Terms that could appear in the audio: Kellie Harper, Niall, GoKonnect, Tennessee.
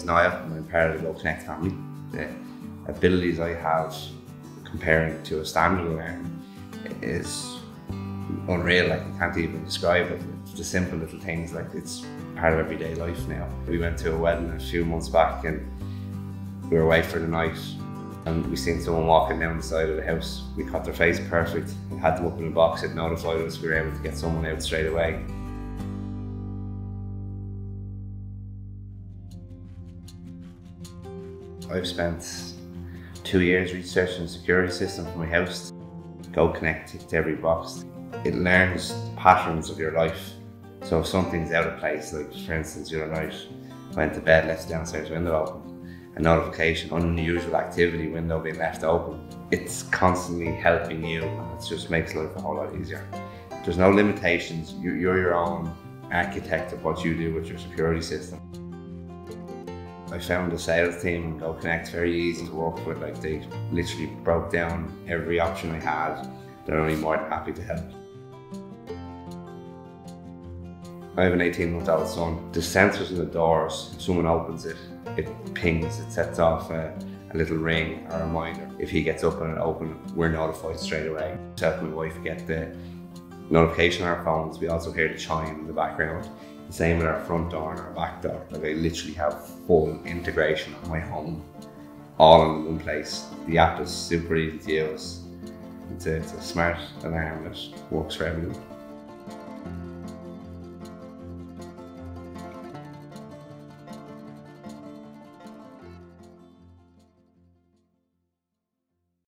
is Niall, and I'm part of the GoKonnect family. The abilities I have comparing to a standard learn is unreal, like I can't even describe it. It's the simple little things, like it's part of everyday life now. We went to a wedding a few months back and we were away for the night, and we seen someone walking down the side of the house. We caught their face perfect, we had them up in a box, it notified us, we were able to get someone out straight away. I've spent 2 years researching the security system for my house. GoKonnect ticks every box. It learns patterns of your life. So if something's out of place, like for instance, the other night, went to bed, left the downstairs window open, a notification, unusual activity, window being left open. It's constantly helping you, and it just makes life a whole lot easier. There's no limitations. You're your own architect of what you do with your security system. I found the sales team and GoKonnect very easy to work with. Like, they literally broke down every option I had. They're only more than happy to help. I have an 18-month-old son. The sensors in the doors, if someone opens it, it pings, it sets off a little ring or a reminder. If he gets up and it opens, we're notified straight away. Myself and my wife get the notification on our phones. We also hear the chime in the background. The same with our front door and our back door. Like, I literally have full integration of my home, all in one place. The app is super easy to use. It's a smart alarm that works for everyone.